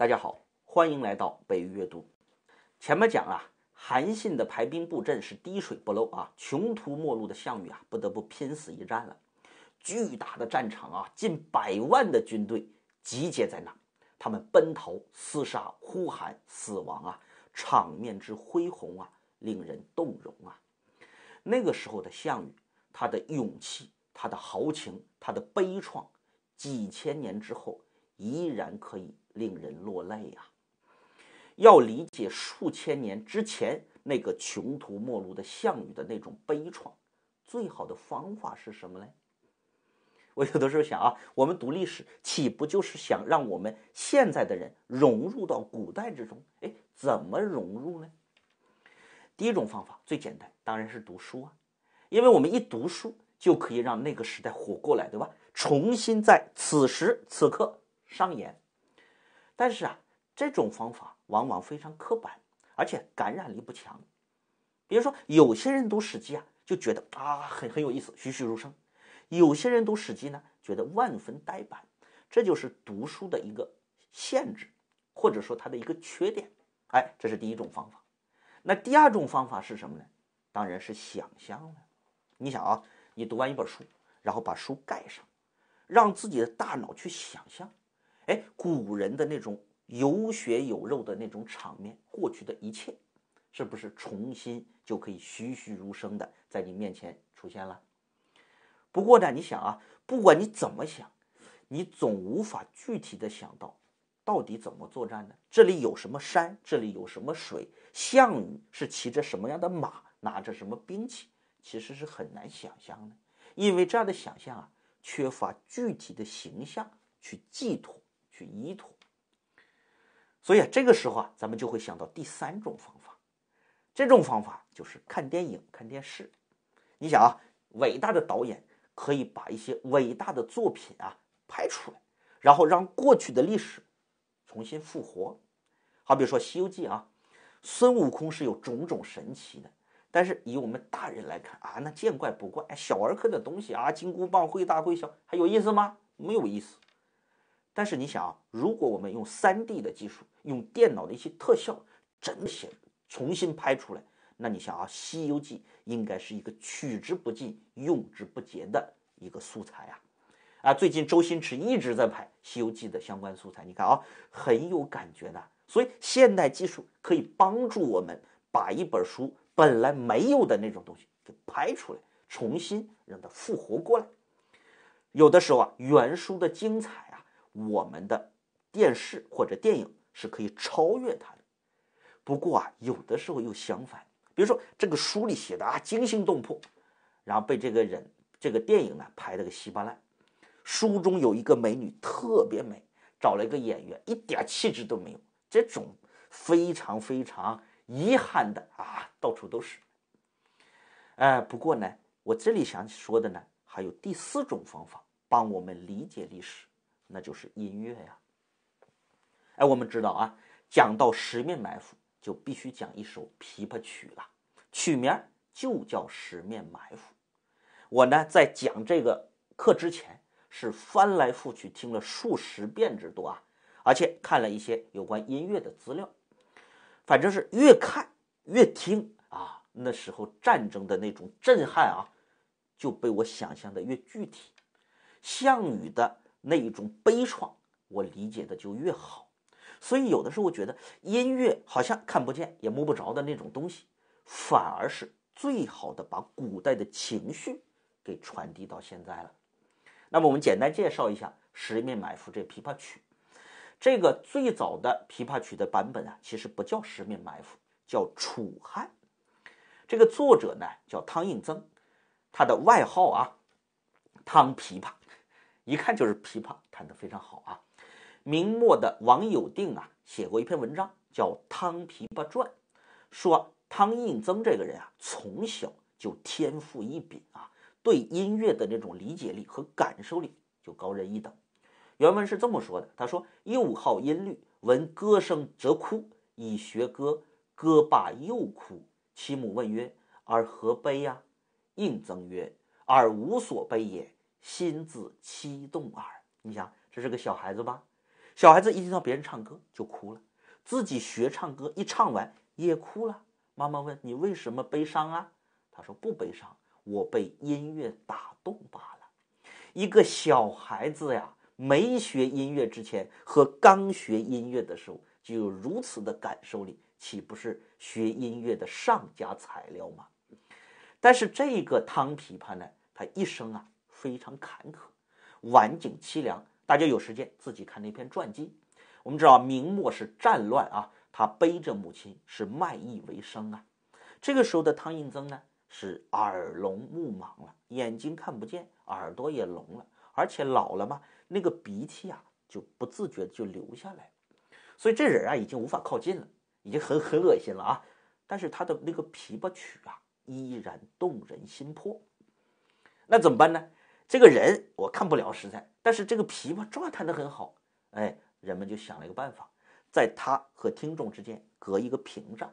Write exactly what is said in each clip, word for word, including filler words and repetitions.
大家好，欢迎来到北约阅读。前面讲啊，韩信的排兵布阵是滴水不漏啊，穷途末路的项羽啊，不得不拼死一战了。巨大的战场啊，近百万的军队集结在那，他们奔逃、厮杀、呼喊、死亡啊，场面之恢宏啊，令人动容啊。那个时候的项羽，他的勇气、他的豪情、他的悲怆，几千年之后依然可以令人落泪啊。要理解数千年之前那个穷途末路的项羽的那种悲怆，最好的方法是什么呢？我有的时候想啊，我们读历史岂不就是想让我们现在的人融入到古代之中？诶，怎么融入呢？第一种方法最简单，当然是读书啊，因为我们一读书就可以让那个时代活过来，对吧？重新在此时此刻上演。但是啊，这种方法往往非常刻板，而且感染力不强。比如说，有些人读《史记》啊，就觉得啊很很有意思，栩栩如生；有些人读《史记》呢，觉得万分呆板。这就是读书的一个限制，或者说它的一个缺点。哎，这是第一种方法。那第二种方法是什么呢？当然是想象了。你想啊，你读完一本书，然后把书盖上，让自己的大脑去想象，哎，古人的那种有血有肉的那种场面，过去的一切，是不是重新就可以栩栩如生的在你面前出现了？不过呢，你想啊，不管你怎么想，你总无法具体的想到到底怎么作战呢？这里有什么山，这里有什么水，项羽是骑着什么样的马，拿着什么兵器，其实是很难想象的。因为这样的想象啊，缺乏具体的形象去寄托去依托。所以啊，这个时候啊，咱们就会想到第三种方法。这种方法就是看电影看电视。你想啊，伟大的导演可以把一些伟大的作品啊拍出来，然后让过去的历史重新复活。好比说《西游记》啊，孙悟空是有种种神奇的，但是以我们大人来看啊，那见怪不怪，小儿科的东西啊，金箍棒会大会小，还有意思吗？没有意思。但是你想啊，如果我们用 三 D 的技术，用电脑的一些特效整写重新拍出来，那你想啊，《西游记》应该是一个取之不尽用之不竭的一个素材啊。啊，最近周星驰一直在拍《西游记》的相关素材，你看啊，很有感觉的。所以现代技术可以帮助我们把一本书本来没有的那种东西给拍出来，重新让它复活过来。有的时候啊，原书的精彩啊，我们的电视或者电影是可以超越它的。不过啊，有的时候又相反，比如说这个书里写的啊惊心动魄，然后被这个人这个电影呢拍了个稀巴烂。书中有一个美女特别美，找了一个演员一点气质都没有，这种非常非常遗憾的啊到处都是。呃不过呢，我这里想说的呢还有第四种方法帮我们理解历史，那就是音乐呀。哎，我们知道啊，讲到十面埋伏就必须讲一首琵琶曲了，曲名就叫十面埋伏。我呢在讲这个课之前是翻来覆去听了数十遍之多啊，而且看了一些有关音乐的资料，反正是越看越听啊。那时候战争的那种震撼啊，就被我想象的越具体，项羽的那一种悲怆我理解的就越好。所以有的时候我觉得音乐好像看不见也摸不着的那种东西，反而是最好的把古代的情绪给传递到现在了。那么我们简单介绍一下《十面埋伏》这琵琶曲。这个最早的琵琶曲的版本啊，其实不叫《十面埋伏》，叫《楚汉》。这个作者呢叫汤应增，他的外号啊汤琵琶，一看就是琵琶弹得非常好啊。明末的王有定啊写过一篇文章叫《汤琵琶传》，说汤应增这个人啊从小就天赋异禀啊，对音乐的那种理解力和感受力就高人一等。原文是这么说的，他说：又好音律，闻歌声则哭，以学歌，歌罢又哭。其母问曰：尔何悲呀？应增曰：尔无所悲也，心自凄动耳。你想，这是个小孩子吧？小孩子一听到别人唱歌就哭了，自己学唱歌一唱完也哭了。妈妈问你为什么悲伤啊？他说不悲伤，我被音乐打动罢了。一个小孩子呀，没学音乐之前和刚学音乐的时候就有如此的感受力，岂不是学音乐的上佳材料吗？但是这个汤琵琶呢，他一生啊非常坎坷，晚景凄凉。大家有时间自己看那篇传记。我们知道明末是战乱啊，他背着母亲是卖艺为生啊。这个时候的汤印增呢是耳聋目盲了，眼睛看不见，耳朵也聋了，而且老了嘛，那个鼻涕啊就不自觉就流下来，所以这人啊已经无法靠近了，已经很很恶心了啊。但是他的那个琵琶曲啊依然动人心魄。那怎么办呢？这个人我看不了实在，但是这个琵琶状态得很好。哎，人们就想了一个办法，在他和听众之间隔一个屏障，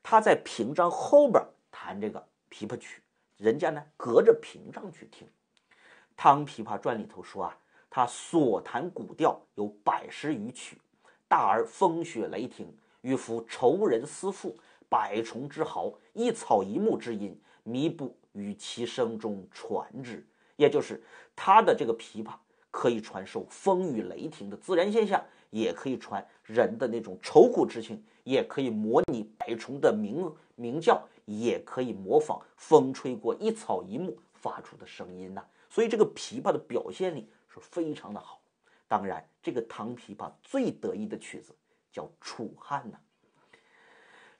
他在屏障后边弹这个琵琶曲，人家呢隔着屏障去听。汤琵琶传里头说啊，他所弹古调有百十余曲，大而风雪雷霆，欲服仇人思妇，百虫之嚎，一草一木之音，弥不与其声中传之。也就是他的这个琵琶可以传授风雨雷霆的自然现象，也可以传人的那种愁苦之情，也可以模拟百虫的鸣鸣叫，也可以模仿风吹过一草一木发出的声音呐、啊。所以这个琵琶的表现力是非常的好。当然，这个唐琵琶最得意的曲子叫《楚汉》呐、啊。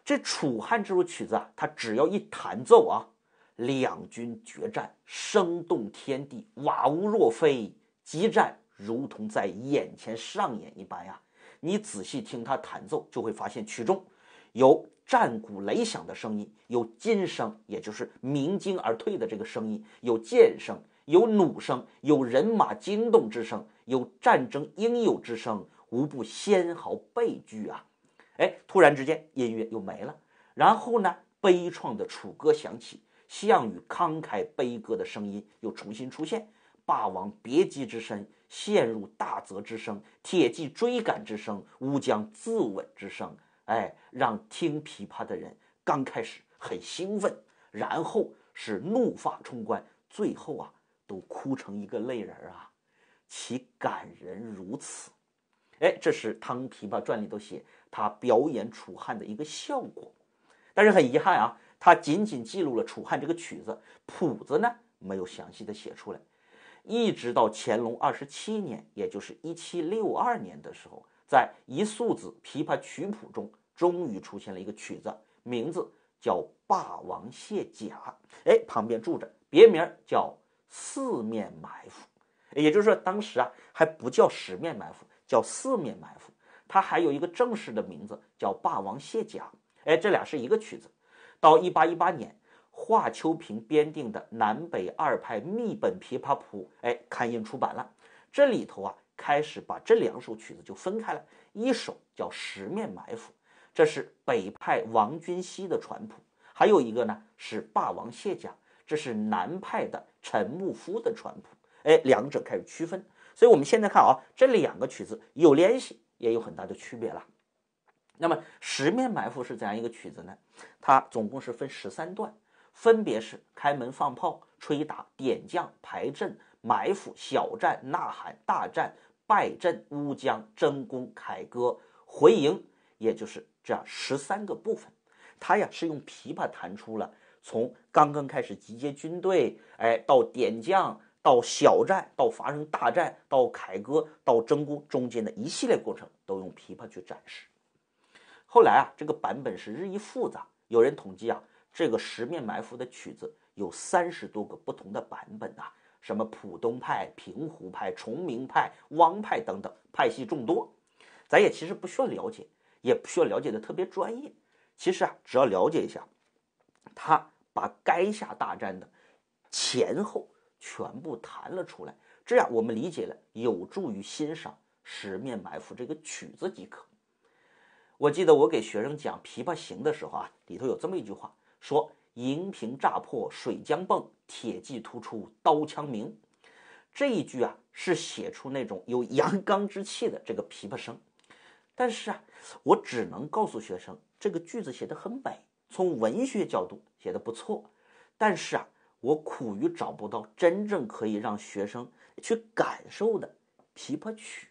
这《楚汉》这首曲子啊，它只要一弹奏啊，两军决战，声动天地，瓦屋若飞，激战如同在眼前上演一般呀、啊。你仔细听他弹奏，就会发现曲中有战鼓雷响的声音，有金声，也就是鸣金而退的这个声音，有剑声，有弩声，有人马惊动之声，有战争应有之声，无不纤毫倍惧啊。哎，突然之间音乐又没了，然后呢，悲怆的楚歌响起，项羽慷慨悲歌的声音又重新出现，霸王别姬之声，陷入大泽之声，铁骑追赶之声，乌江自刎之声。哎，让听琵琶的人刚开始很兴奋，然后是怒发冲冠，最后啊都哭成一个泪人啊，其感人如此。哎，这是汤琵琶传里头写他表演楚汉的一个效果。但是很遗憾啊，他仅仅记录了楚汉这个曲子，谱子呢没有详细的写出来。一直到乾隆二十七年，也就是一七六二年的时候，在一宿子琵琶曲谱中，终于出现了一个曲子，名字叫《霸王卸甲》。哎，旁边住着别名叫四面埋伏，也就是说当时啊还不叫十面埋伏，叫四面埋伏。它还有一个正式的名字叫《霸王卸甲》。哎，这俩是一个曲子。到一八一八年，华秋平编定的《南北二派秘本琵琶谱》哎刊印出版了。这里头啊开始把这两首曲子就分开了，一首叫《十面埋伏》，这是北派王君熙的传谱；还有一个呢是《霸王卸甲》，这是南派的陈木夫的传谱。哎，两者开始区分。所以我们现在看啊，这两个曲子有联系，也有很大的区别了。那么十面埋伏是怎样一个曲子呢？它总共是分十三段，分别是开门放炮、吹打、点将、排阵、埋伏、小战、呐喊、大战、败阵、乌江、争功、凯歌、回营，也就是这样十三个部分。它呀是用琵琶弹出了从刚刚开始集结军队，哎，到点将，到小战，到发生大战，到凯歌，到争功，中间的一系列过程都用琵琶去展示。后来啊，这个版本是日益复杂。有人统计啊，这个十面埋伏的曲子有三十多个不同的版本啊，什么浦东派、平湖派、崇明派、汪派等等，派系众多。咱也其实不需要了解，也不需要了解的特别专业。其实啊，只要了解一下，他把垓下大战的前后全部弹了出来，这样我们理解了，有助于欣赏十面埋伏这个曲子即可。我记得我给学生讲《琵琶行》的时候啊，里头有这么一句话，说银瓶乍破水浆迸，铁骑突出刀枪鸣。这一句啊是写出那种有阳刚之气的这个琵琶声。但是啊，我只能告诉学生，这个句子写得很美，从文学角度写得不错，但是啊，我苦于找不到真正可以让学生去感受的琵琶曲。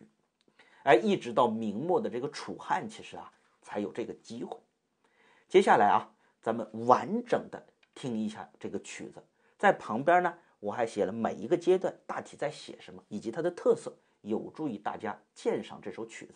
而一直到明末的这个楚汉，其实啊才有这个机会。接下来啊，咱们完整的听一下这个曲子，在旁边呢我还写了每一个阶段大体在写什么以及它的特色，有助于大家鉴赏这首曲子。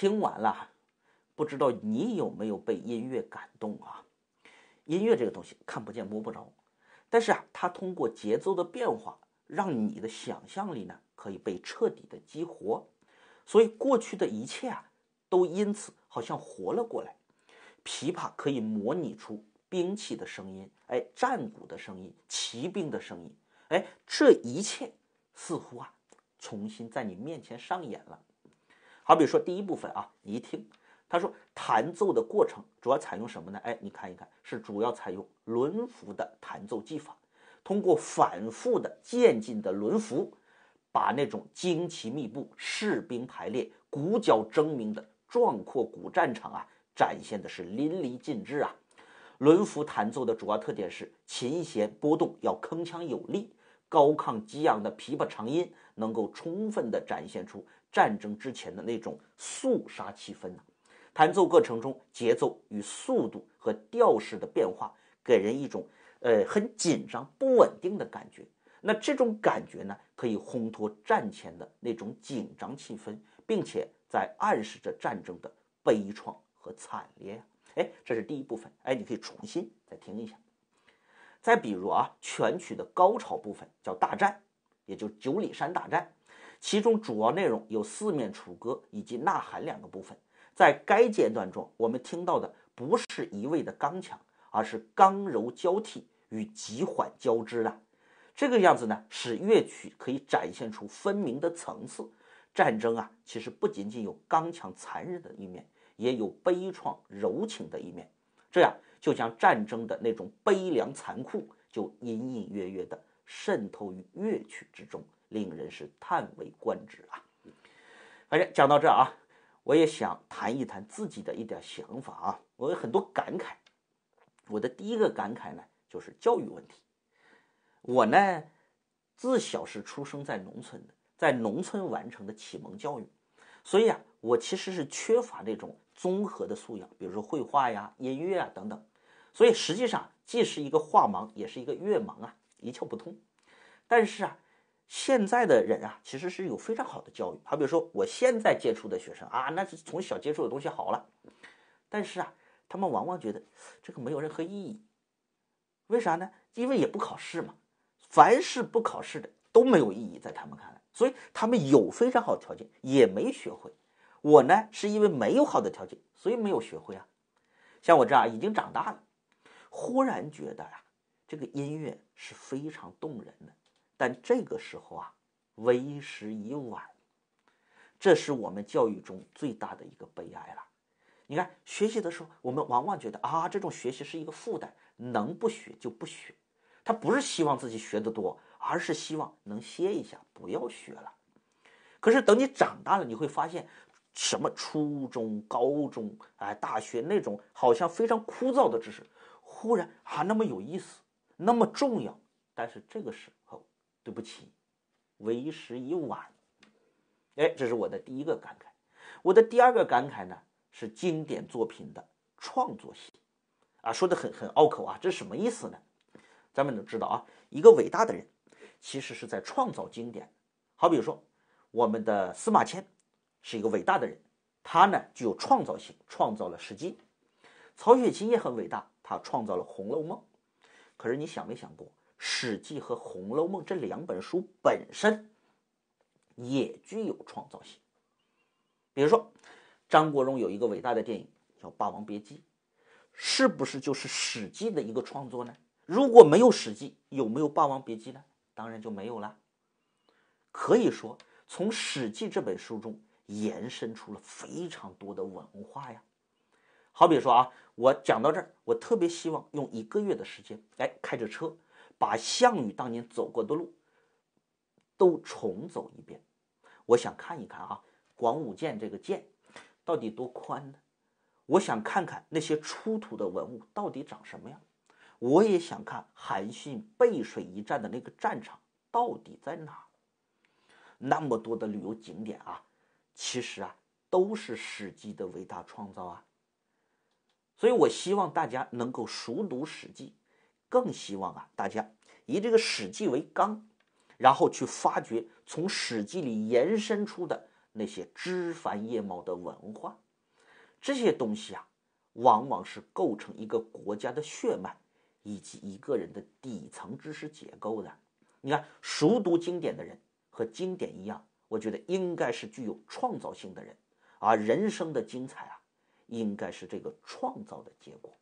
听完了，不知道你有没有被音乐感动啊？音乐这个东西看不见摸不着，但是啊，它通过节奏的变化，让你的想象力呢可以被彻底的激活，所以过去的一切啊都因此好像活了过来。琵琶可以模拟出兵器的声音，哎，战鼓的声音，骑兵的声音，哎，这一切似乎啊重新在你面前上演了。好比说第一部分啊，你一听他说弹奏的过程主要采用什么呢？哎，你看一看，是主要采用轮拂的弹奏技法，通过反复的渐进的轮拂，把那种旌旗密布、士兵排列、鼓角争鸣的壮阔古战场啊展现的是淋漓尽致啊。轮拂弹奏的主要特点是琴弦波动要铿锵有力，高亢激昂的琵琶长音能够充分地展现出战争之前的那种肃杀气氛呢、啊。弹奏过程中节奏与速度和调式的变化给人一种呃很紧张不稳定的感觉，那这种感觉呢可以烘托战前的那种紧张气氛，并且在暗示着战争的悲怆和惨烈。哎，这是第一部分，哎，你可以重新再听一下。再比如啊，全曲的高潮部分叫大战，也就是九里山大战，其中主要内容有四面楚歌以及呐喊两个部分。在该阶段中，我们听到的不是一味的刚强，而是刚柔交替与急缓交织的。这个样子呢，使乐曲可以展现出分明的层次。战争啊，其实不仅仅有刚强残忍的一面，也有悲怆柔情的一面，这样就将战争的那种悲凉残酷就隐隐约约的渗透于乐曲之中，令人是叹为观止啊。反正讲到这啊，我也想谈一谈自己的一点想法啊，我有很多感慨。我的第一个感慨呢，就是教育问题。我呢，自小是出生在农村的，在农村完成的启蒙教育，所以啊，我其实是缺乏那种综合的素养，比如说绘画呀、音乐啊等等，所以实际上既是一个画盲，也是一个乐盲啊，一窍不通。但是啊，现在的人啊，其实是有非常好的教育，好比如说我现在接触的学生啊，那是从小接触的东西好了，但是啊，他们往往觉得这个没有任何意义，为啥呢？因为也不考试嘛，凡是不考试的都没有意义，在他们看来，所以他们有非常好的条件也没学会。我呢，是因为没有好的条件，所以没有学会啊。像我这样已经长大了，忽然觉得啊，这个音乐是非常动人的，但这个时候啊，为时已晚。这是我们教育中最大的一个悲哀了。你看，学习的时候，我们往往觉得啊，这种学习是一个负担，能不学就不学。他不是希望自己学得多，而是希望能歇一下，不要学了。可是等你长大了，你会发现什么初中、高中、哎、大学那种好像非常枯燥的知识，忽然啊那么有意思，那么重要，但是这个时候对不起，为时已晚。哎，这是我的第一个感慨。我的第二个感慨呢，是经典作品的创作性啊，说的很很拗口啊，这是什么意思呢？咱们都知道啊，一个伟大的人其实是在创造经典。好比说我们的司马迁是一个伟大的人，他呢具有创造性，创造了《史记》。曹雪芹也很伟大，他创造了《红楼梦》。可是你想没想过，《史记》和《红楼梦》这两本书本身也具有创造性。比如说张国荣有一个伟大的电影叫《霸王别姬》，是不是就是《史记》的一个创作呢？如果没有《史记》，有没有《霸王别姬》呢？当然就没有了。可以说从《史记》这本书中延伸出了非常多的文化呀。好比说啊，我讲到这儿，我特别希望用一个月的时间，哎，开着车把项羽当年走过的路都重走一遍。我想看一看啊，广武剑这个剑到底多宽呢？我想看看那些出土的文物到底长什么样。我也想看韩信背水一战的那个战场到底在哪儿。那么多的旅游景点啊，其实啊都是《史记》的伟大创造啊。所以我希望大家能够熟读《史记》，更希望啊大家以这个《史记》为纲，然后去发掘从《史记》里延伸出的那些枝繁叶茂的文化。这些东西啊，往往是构成一个国家的血脉以及一个人的底层知识结构的。你看，熟读经典的人和经典一样，我觉得应该是具有创造性的人，而人生的精彩啊，应该是这个创造的结果。